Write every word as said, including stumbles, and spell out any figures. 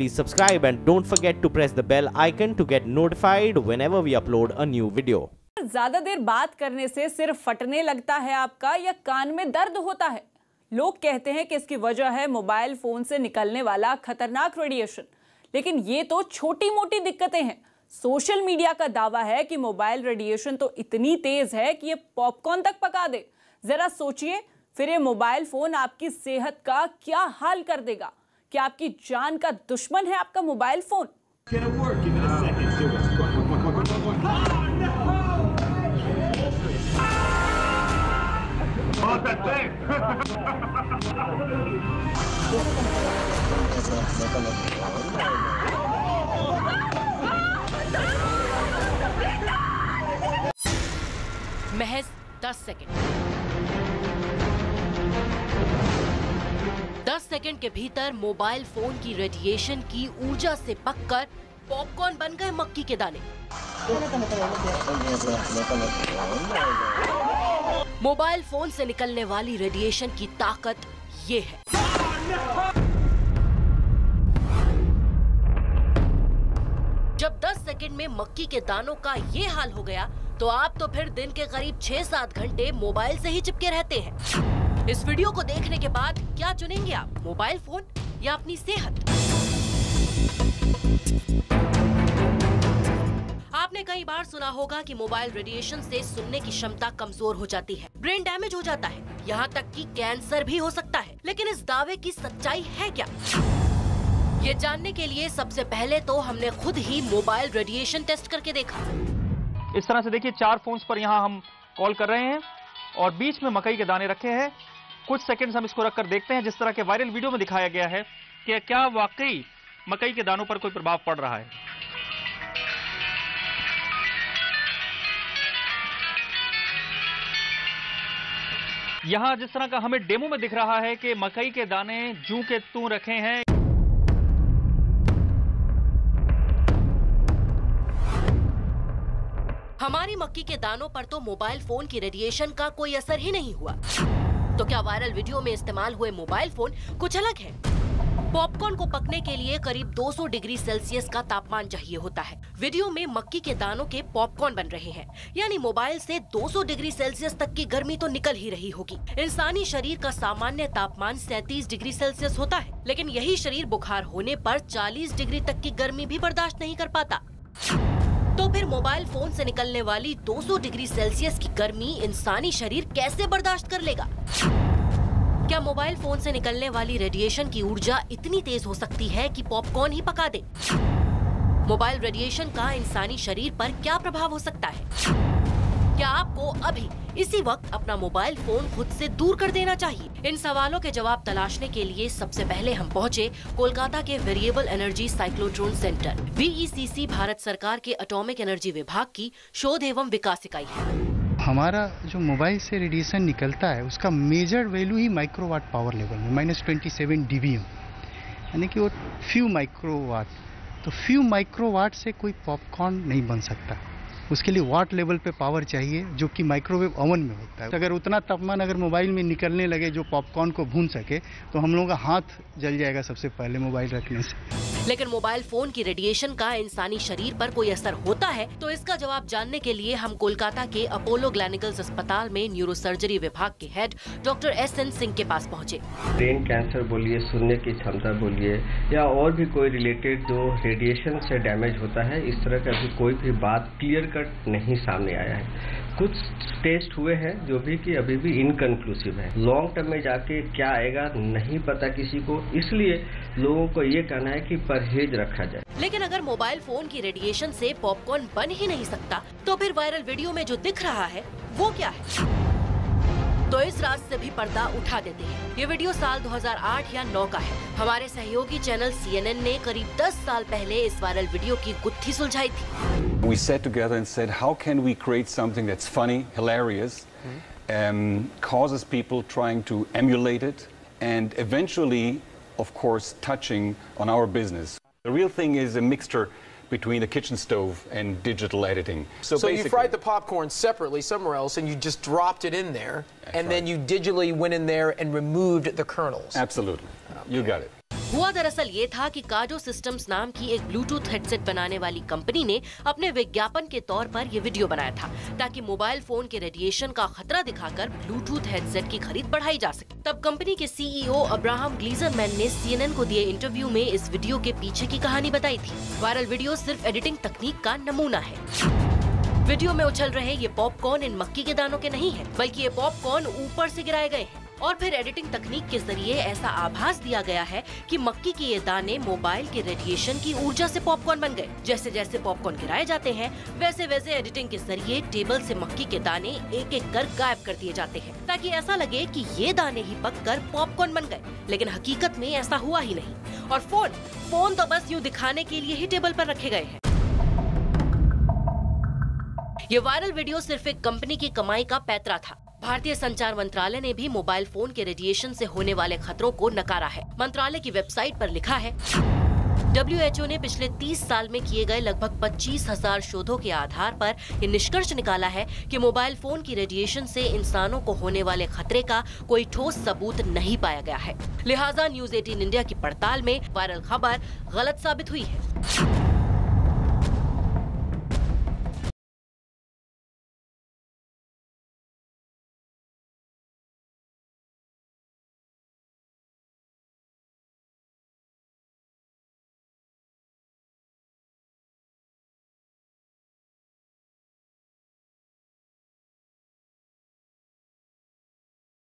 please subscribe and don't forget to press the bell icon to get notified whenever we upload a new video. ज्यादा देर बात करने से सिर फटने लगता है आपका या कान में दर्द होता है। लोग कहते हैं कि इसकी वजह है मोबाइल फोन से निकलने वाला खतरनाक रेडिएशन, लेकिन ये तो छोटी मोटी दिक्कतें हैं। सोशल मीडिया का दावा है कि मोबाइल रेडिएशन तो इतनी तेज है कि ये पॉपकॉर्न तक पका दे। जरा सोचिए फिर ये मोबाइल फोन आपकी सेहत का क्या हाल कर देगा। क्या आपकी जान का दुश्मन है आपका मोबाइल फोन? महज दस सेकंड दस सेकंड के भीतर मोबाइल फोन की रेडिएशन की ऊर्जा से पककर पॉपकॉर्न बन गए मक्की के दाने। मोबाइल फोन से निकलने वाली रेडिएशन की ताकत ये है। जब दस सेकंड में मक्की के दानों का ये हाल हो गया तो आप तो फिर दिन के करीब छह सात घंटे मोबाइल से ही चिपके रहते हैं। इस वीडियो को देखने के बाद क्या चुनेंगे आप, मोबाइल फोन या अपनी सेहत? आपने कई बार सुना होगा कि मोबाइल रेडिएशन से सुनने की क्षमता कमजोर हो जाती है, ब्रेन डैमेज हो जाता है, यहाँ तक कि कैंसर भी हो सकता है। लेकिन इस दावे की सच्चाई है क्या, ये जानने के लिए सबसे पहले तो हमने खुद ही मोबाइल रेडिएशन टेस्ट करके देखा। इस तरह से देखिए चार फोन्स पर यहाँ हम कॉल कर रहे हैं और बीच में मकई के दाने रखे हैं। कुछ सेकंड्स हम इसको रखकर देखते हैं, जिस तरह के वायरल वीडियो में दिखाया गया है, कि क्या वाकई मकई के दानों पर कोई प्रभाव पड़ रहा है। यहाँ जिस तरह का हमें डेमो में दिख रहा है कि मकई के दाने जू के तू रखे हैं। हमारी मक्की के दानों पर तो मोबाइल फोन की रेडिएशन का कोई असर ही नहीं हुआ, तो क्या वायरल वीडियो में इस्तेमाल हुए मोबाइल फोन कुछ अलग है? पॉपकॉर्न को पकने के लिए करीब दो सौ डिग्री सेल्सियस का तापमान चाहिए होता है। वीडियो में मक्की के दानों के पॉपकॉर्न बन रहे हैं, यानी मोबाइल से दो सौ डिग्री सेल्सियस तक की गर्मी तो निकल ही रही होगी। इंसानी शरीर का सामान्य तापमान सैंतीस डिग्री सेल्सियस होता है, लेकिन यही शरीर बुखार होने पर चालीस डिग्री तक की गर्मी भी बर्दाश्त नहीं कर पाता। तो फिर मोबाइल फोन से निकलने वाली दो सौ डिग्री सेल्सियस की गर्मी इंसानी शरीर कैसे बर्दाश्त कर लेगा? क्या मोबाइल फोन से निकलने वाली रेडिएशन की ऊर्जा इतनी तेज हो सकती है कि पॉपकॉर्न ही पका दे? मोबाइल रेडिएशन का इंसानी शरीर पर क्या प्रभाव हो सकता है? क्या आपको अभी इसी वक्त अपना मोबाइल फोन खुद से दूर कर देना चाहिए? इन सवालों के जवाब तलाशने के लिए सबसे पहले हम पहुंचे कोलकाता के variable energy cyclotron centre. V E C C Bharat सरकार के एटॉमिक एनर्जी विभाग की शोध एवं विकास इकाई है। हमारा जो मोबाइल से रेडिएशन निकलता है उसका मेजर वैल्यू ही माइक्रोवाट पावर लेवल में minus twenty seven D B M, यानी कि वो फ्यू माइक्रोवाट। तो फ्यू माइक्रोवाट से कोई पॉपकॉर्न नहीं बन सकता, उसके लिए वाट लेवल पे पावर चाहिए जो कि माइक्रोवेव ओवन में होता है। तो अगर उतना तापमान अगर मोबाइल में निकलने लगे जो पॉपकॉर्न को भून सके तो हम लोगों का हाथ जल जाएगा सबसे पहले मोबाइल रखने से। लेकिन मोबाइल फोन की रेडिएशन का इंसानी शरीर पर कोई असर होता है, तो इसका जवाब जानने के लिए हम कोलकाता के अपोलो ग्लेनेगल्स अस्पताल में न्यूरोसर्जरी विभाग के head doctor S N Singh के पास पहुँचे। ब्रेन कैंसर बोलिए, सुनने की क्षमता बोलिए, या और भी कोई रिलेटेड जो रेडिएशन से डैमेज होता है, इस तरह का कोई भी बात क्लियर नहीं सामने आया है। कुछ टेस्ट हुए हैं जो भी कि अभी भी इनकंक्लूसिव है। लॉन्ग टर्म में जाके क्या आएगा नहीं पता किसी को, इसलिए लोगों को ये कहना है कि परहेज रखा जाए। लेकिन अगर मोबाइल फोन की रेडिएशन से पॉपकॉर्न बन ही नहीं सकता तो फिर वायरल वीडियो में जो दिख रहा है वो क्या है? तो इस राज से भी पर्दा उठा देते हैं। ये वीडियो साल दो हज़ार आठ या नौ का है। हमारे सहयोगी चैनल सी एन एन ने करीब दस साल पहले इस वायरल वीडियो की गुत्थी सुलझाई थी। We sat together and said, how can we create something that's funny, hilarious, um, causes people trying to emulate it, and eventually, of course, touching on our business. The real thing is a mixture between the kitchen stove and digital editing. So, so you fried the popcorn separately somewhere else, and you just dropped it in there, and right. then you digitally went in there and removed the kernels. Absolutely. Okay. You got it. हुआ दरअसल ये था कि काजो systems नाम की एक Bluetooth headset बनाने वाली कंपनी ने अपने विज्ञापन के तौर पर ये वीडियो बनाया था ताकि मोबाइल फोन के रेडिएशन का खतरा दिखाकर ब्लूटूथ हेडसेट की खरीद बढ़ाई जा सके। तब कंपनी के सीईओ अब्राहम ग्लीजरमैन ने सीएनएन को दिए इंटरव्यू में इस वीडियो के पीछे की कहानी बताई थी। वायरल वीडियो सिर्फ एडिटिंग तकनीक का नमूना है। वीडियो में उछल रहे ये पॉपकॉर्न इन मक्की के दानों के नहीं है, बल्कि ये पॉपकॉर्न ऊपर से गिराए गए हैं और फिर एडिटिंग तकनीक के जरिए ऐसा आभास दिया गया है कि मक्की के ये दाने मोबाइल के रेडिएशन की ऊर्जा से पॉपकॉर्न बन गए। जैसे जैसे पॉपकॉर्न गिराए जाते हैं वैसे वैसे एडिटिंग के जरिए टेबल से मक्की के दाने एक एक कर गायब कर दिए जाते हैं ताकि ऐसा लगे कि ये दाने ही पककर पॉपकॉर्न बन गए, लेकिन हकीकत में ऐसा हुआ ही नहीं। और फोन फोन तो बस यूँ दिखाने के लिए ही टेबल पर रखे गए हैं। ये वायरल वीडियो सिर्फ एक कंपनी की कमाई का पैतरा था। भारतीय संचार मंत्रालय ने भी मोबाइल फोन के रेडिएशन से होने वाले खतरों को नकारा है। मंत्रालय की वेबसाइट पर लिखा है, डब्ल्यू एच ओ ने पिछले तीस साल में किए गए लगभग पच्चीस हजार शोधों के आधार पर यह निष्कर्ष निकाला है कि मोबाइल फोन की रेडिएशन से इंसानों को होने वाले खतरे का कोई ठोस सबूत नहीं पाया गया है। लिहाजा न्यूज़ अठारह इंडिया की पड़ताल में वायरल खबर गलत साबित हुई है।